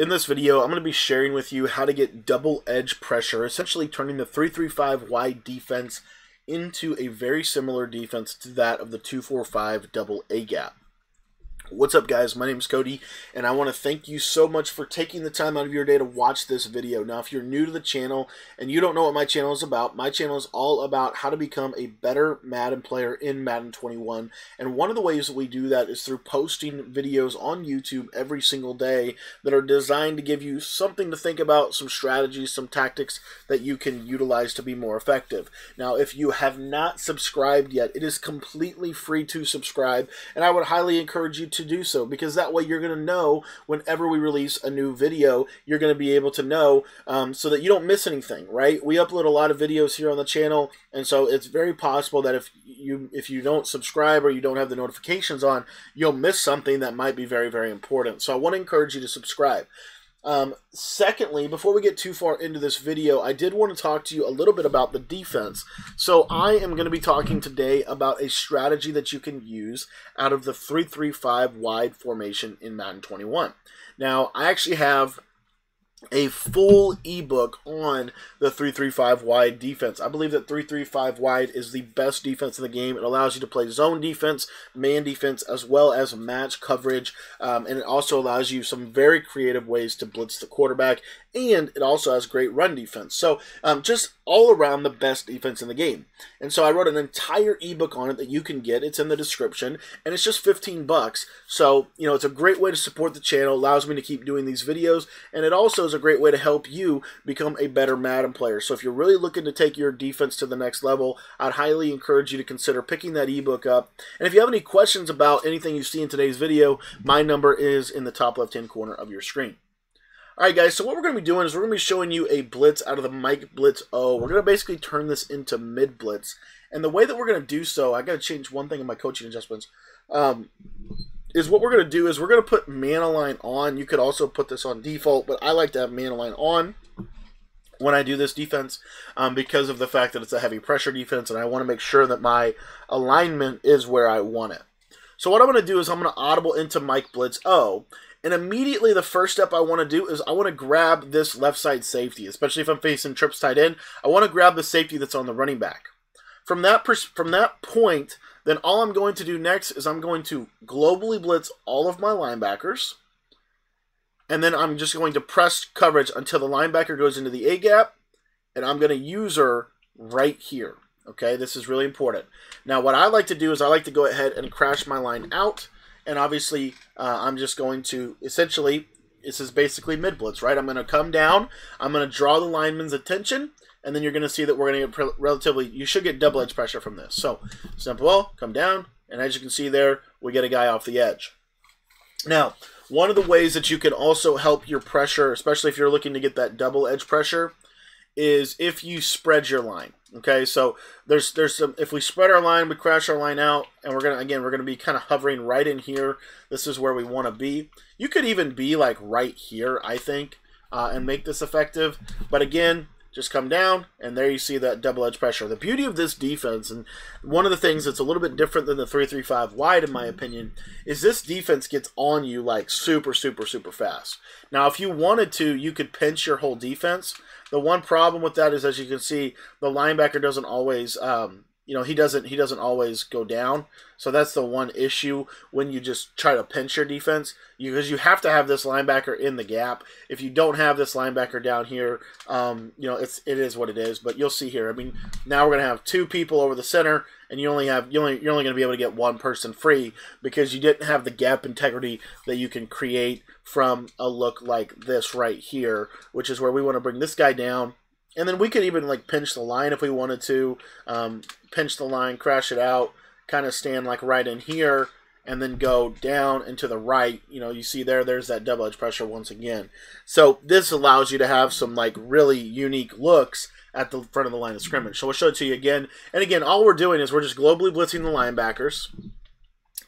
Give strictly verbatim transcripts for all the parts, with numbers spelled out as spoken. In this video, I'm going to be sharing with you how to get double edge pressure, essentially turning the three three five wide defense into a very similar defense to that of the two four five double A gap. What's up, guys? My name is Cody, and I want to thank you so much for taking the time out of your day to watch this video. Now, if you're new to the channel and you don't know what my channel is about, my channel is all about how to become a better Madden player in Madden twenty-one, and one of the ways that we do that is through posting videos on YouTube every single day that are designed to give you something to think about, some strategies, some tactics that you can utilize to be more effective. Now, if you have not subscribed yet, it is completely free to subscribe, and I would highly encourage you to To do so, because that way you're going to know whenever we release a new video, you're going to be able to know um, so that you don't miss anything, right? We upload a lot of videos here on the channel, and so it's very possible that if you if you don't subscribe or you don't have the notifications on, you'll miss something that might be very, very important. So I want to encourage you to subscribe. Um, secondly, before we get too far into this video, I did want to talk to you a little bit about the defense. So I am going to be talking today about a strategy that you can use out of the three three five wide formation in Madden twenty-one. Now, I actually have a full ebook on the three three five wide defense. I believe that three three five wide is the best defense in the game. It allows you to play zone defense, man defense, as well as match coverage, um, and it also allows you some very creative ways to blitz the quarterback, and it also has great run defense. So um, just all around the best defense in the game. And so I wrote an entire ebook on it that you can get. It's in the description, and it's just fifteen bucks. So, you know, it's a great way to support the channel, allows me to keep doing these videos, and it also is a great way to help you become a better Madden player. So if you're really looking to take your defense to the next level, I'd highly encourage you to consider picking that ebook up. And if you have any questions about anything you see in today's video, my number is in the top left-hand corner of your screen. Alright guys, so what we're going to be doing is we're going to be showing you a blitz out of the Mike Blitz O. We're going to basically turn this into mid-blitz. And the way that we're going to do so, I got to change one thing in my coaching adjustments, um, is what we're going to do is we're going to put man-align on. You could also put this on default, but I like to have man-align on when I do this defense um, because of the fact that it's a heavy pressure defense, and I want to make sure that my alignment is where I want it. So what I'm going to do is I'm going to audible into Mike Blitz O. And immediately the first step I want to do is I want to grab this left side safety, especially if I'm facing trips tight end. I want to grab the safety that's on the running back. From that, from that point, then all I'm going to do next is I'm going to globally blitz all of my linebackers. And then I'm just going to press coverage until the linebacker goes into the A-gap. And I'm going to use her right here. Okay, this is really important. Now what I like to do is I like to go ahead and crash my line out. And obviously, uh, I'm just going to, essentially, this is basically mid-blitz, right? I'm going to come down, I'm going to draw the lineman's attention, and then you're going to see that we're going to get relatively, you should get double edge pressure from this. So, simple ball, come down, and as you can see there, we get a guy off the edge. Now, one of the ways that you can also help your pressure, especially if you're looking to get that double edge pressure, is if you spread your line. Okay, so there's there's some, if we spread our line, we crash our line out, and we're gonna again we're gonna be kind of hovering right in here. This is where we want to be. You could even be like right here, I think, uh, and make this effective. But again, just come down, and there you see that double edge pressure. The beauty of this defense, and one of the things that's a little bit different than the three three five wide, in my opinion, is this defense gets on you like super, super, super fast. Now, if you wanted to, you could pinch your whole defense. The one problem with that is, as you can see, the linebacker doesn't always, um, you know, he doesn't he doesn't always go down. So that's the one issue when you just try to pinch your defense, because you, you have to have this linebacker in the gap. If you don't have this linebacker down here, um, you know, it's it is what it is. But you'll see here. I mean, now we're gonna have two people over the center, and you only have you only you're only gonna be able to get one person free because you didn't have the gap integrity that you can create from a look like this right here, which is where we want to bring this guy down. And then we could even like pinch the line if we wanted to, um, pinch the line, crash it out, kind of stand like right in here, and then go down and to the right. You know, you see there, there's that double edge pressure once again. So this allows you to have some like really unique looks at the front of the line of scrimmage. So we'll show it to you again. And again, all we're doing is we're just globally blitzing the linebackers.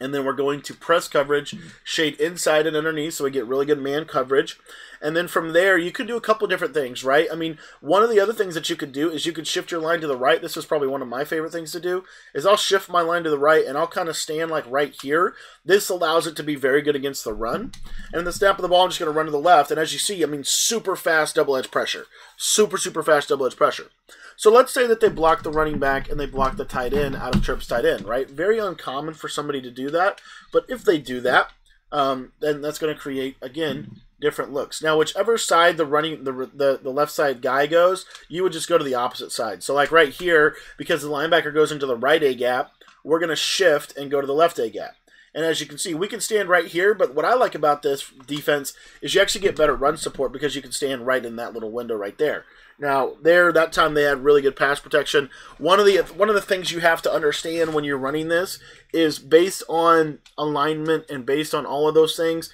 And then we're going to press coverage, shade inside and underneath, so we get really good man coverage. And then from there, you could do a couple different things, right? I mean, one of the other things that you could do is you could shift your line to the right. This was probably one of my favorite things to do, is I'll shift my line to the right, and I'll kind of stand like right here. This allows it to be very good against the run. And in the snap of the ball, I'm just going to run to the left. And as you see, I mean, super fast double-edge pressure. Super, super fast double-edge pressure. So let's say that they block the running back and they block the tight end out of trips tight end, right? Very uncommon for somebody to do that. But if they do that, um, then that's going to create, again, different looks. Now, whichever side the running the, the the left side guy goes, you would just go to the opposite side. So like right here, because the linebacker goes into the right A-gap, we're going to shift and go to the left A-gap. And as you can see, we can stand right here, but what I like about this defense is you actually get better run support because you can stand right in that little window right there. Now, there, that time they had really good pass protection. One of the one of the things you have to understand when you're running this is based on alignment and based on all of those things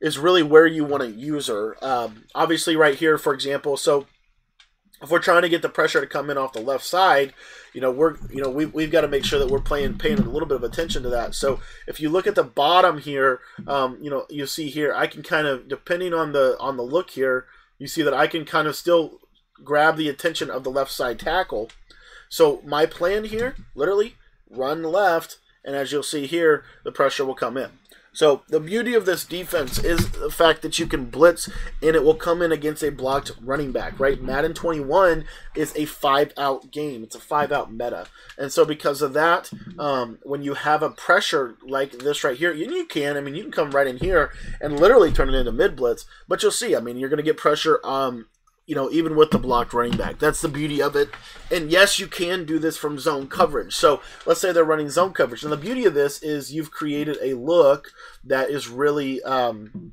is really where you want to use her. Um, obviously, right here, for example, so if we're trying to get the pressure to come in off the left side, you know, we're, you know, we, we've got to make sure that we're playing, paying a little bit of attention to that. So if you look at the bottom here, um, you know, you'll see here, I can kind of, depending on the, on the look here, you see that I can kind of still grab the attention of the left side tackle. So my plan here, literally, run left, and as you'll see here, the pressure will come in. So the beauty of this defense is the fact that you can blitz and it will come in against a blocked running back, right? Madden twenty-one is a five-out game. It's a five-out meta. And so because of that, um, when you have a pressure like this right here, and you can, I mean, you can come right in here and literally turn it into mid-blitz, but you'll see, I mean, you're going to get pressure um, you know, even with the blocked running back. That's the beauty of it. And yes, you can do this from zone coverage. So let's say they're running zone coverage. And the beauty of this is you've created a look that is really, um,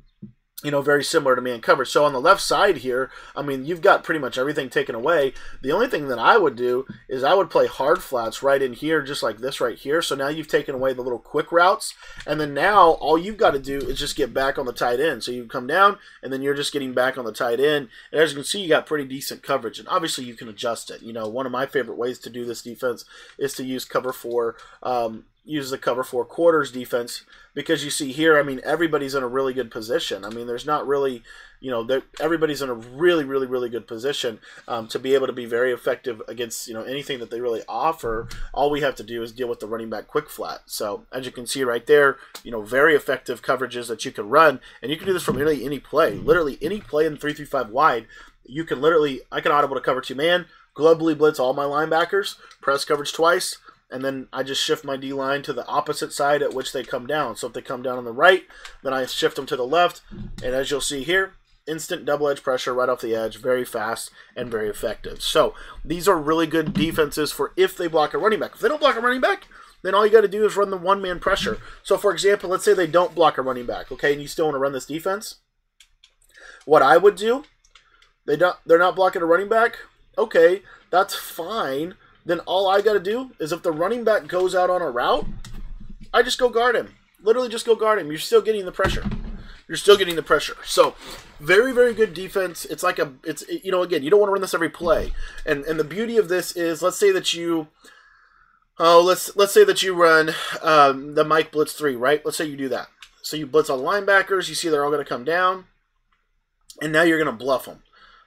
you know, very similar to man coverage. So on the left side here, I mean, you've got pretty much everything taken away. The only thing that I would do is I would play hard flats right in here, just like this right here. So now you've taken away the little quick routes. And then now all you've got to do is just get back on the tight end. So you come down, and then you're just getting back on the tight end. And as you can see, you got pretty decent coverage. And obviously, you can adjust it. You know, one of my favorite ways to do this defense is to use cover four, um, use the cover four quarters defense, because you see here, I mean, everybody's in a really good position. I mean, there's not really, you know, everybody's in a really, really, really good position um, to be able to be very effective against, you know, anything that they really offer. All we have to do is deal with the running back quick flat. So as you can see right there, you know, very effective coverages that you can run. And you can do this from really any play, literally any play in three three five wide. You can literally, I can audible to cover two man, globally blitz all my linebackers, press coverage twice, and then I just shift my D-line to the opposite side at which they come down. So if they come down on the right, then I shift them to the left. And as you'll see here, instant double-edge pressure right off the edge, very fast and very effective. So these are really good defenses for if they block a running back. If they don't block a running back, then all you got to do is run the one-man pressure. So for example, let's say they don't block a running back, okay, and you still want to run this defense. What I would do, they don't, they're not blocking a running back, okay, that's fine. Then all I got to do is if the running back goes out on a route, I just go guard him. Literally just go guard him. You're still getting the pressure. You're still getting the pressure. So very, very good defense. It's like a, it's, you know, again, you don't want to run this every play. And and the beauty of this is, let's say that you, oh, let's let's say that you run um, the Mike Blitz three, right? Let's say you do that. So you blitz all the linebackers. You see they're all going to come down. And now you're going to bluff them.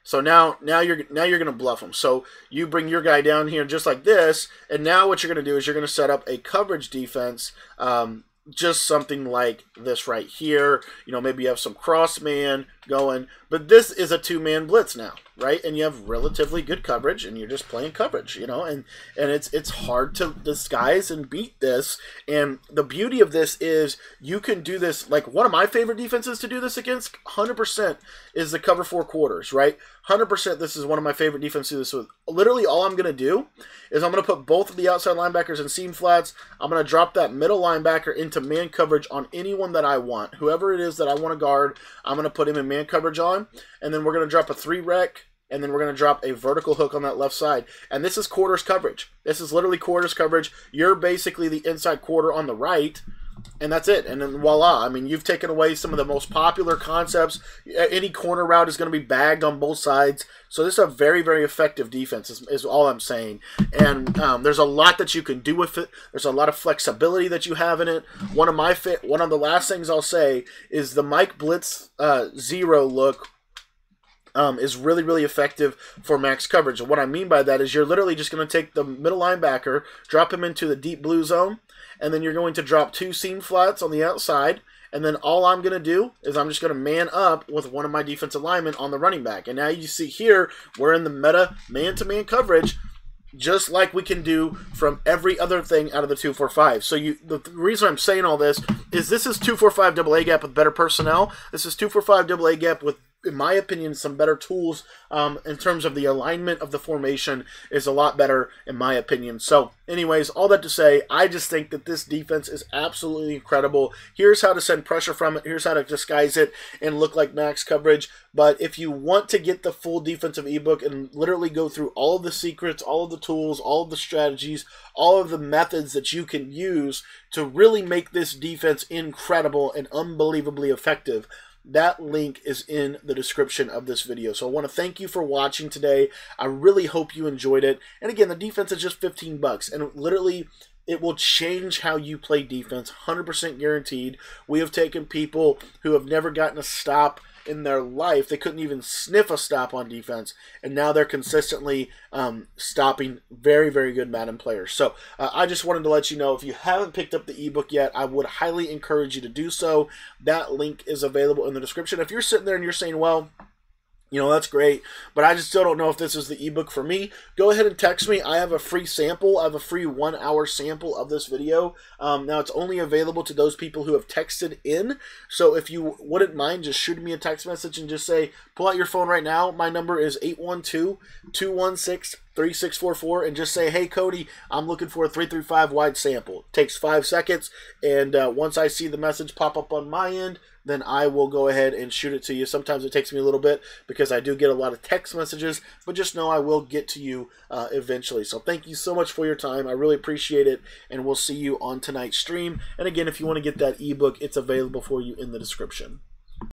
So now, now you're now you're going to bluff them. So you bring your guy down here just like this, and now what you're going to do is you're going to set up a coverage defense, um, just something like this right here. You know, maybe you have some cross man going, but this is a two-man blitz now, right? And you have relatively good coverage, and you're just playing coverage, you know, and and it's it's hard to disguise and beat this. And the beauty of this is you can do this. Like one of my favorite defenses to do this against, one hundred percent, is the cover four quarters, right? one hundred percent, this is one of my favorite defenses. So literally all I'm going to do is I'm going to put both of the outside linebackers in seam flats. I'm going to drop that middle linebacker into man coverage on anyone that I want. Whoever it is that I want to guard, I'm going to put him in man coverage on, and then we're going to drop a three rec, and then we're going to drop a vertical hook on that left side. And this is quarters coverage. This is literally quarters coverage. You're basically the inside quarter on the right, And that's it. And then voila. I mean, you've taken away some of the most popular concepts. Any corner route is going to be bagged on both sides. So this is a very, very effective defense is, is all I'm saying. And um, there's a lot that you can do with it. There's a lot of flexibility that you have in it. One of my fit, one of the last things I'll say is the Mike Blitz uh, zero look Um, is really, really effective for max coverage. And what I mean by that is you're literally just going to take the middle linebacker, drop him into the deep blue zone, and then you're going to drop two seam flats on the outside, and then all I'm going to do is I'm just going to man up with one of my defensive linemen on the running back. And now you see here we're in the meta man-to-man coverage, just like we can do from every other thing out of the two four five. So you, the reason I'm saying all this is this is two four five double A gap with better personnel. This is two four five double A gap with, in my opinion, some better tools um, in terms of the alignment of the formation is a lot better, in my opinion. So anyways, all that to say, I just think that this defense is absolutely incredible. Here's how to send pressure from it. Here's how to disguise it and look like max coverage. But if you want to get the full defensive ebook and literally go through all of the secrets, all of the tools, all of the strategies, all of the methods that you can use to really make this defense incredible and unbelievably effective, that link is in the description of this video. So I want to thank you for watching today. I really hope you enjoyed it. And again, the defense is just fifteen bucks, and literally it will change how you play defense, one hundred percent guaranteed. We have taken people who have never gotten a stop in their life. They couldn't even sniff a stop on defense, and now they're consistently um, stopping very, very good Madden players. So uh, I just wanted to let you know, if you haven't picked up the ebook yet, I would highly encourage you to do so. That link is available in the description. If you're sitting there and you're saying, well, you know, that's great, but I just still don't know if this is the ebook for me, go ahead and text me. I have a free sample. I have a free one-hour sample of this video. Um, now, it's only available to those people who have texted in. So if you wouldn't mind, just shoot me a text message and just say, pull out your phone right now. My number is eight one two, two one six, three six four four, and just say, hey, Cody, I'm looking for a three three five wide sample. It takes five seconds, and uh, once I see the message pop up on my end, then I will go ahead and shoot it to you. Sometimes it takes me a little bit because I do get a lot of text messages, but just know I will get to you uh, eventually. So thank you so much for your time. I really appreciate it, and we'll see you on tonight's stream. And again, if you want to get that ebook, it's available for you in the description.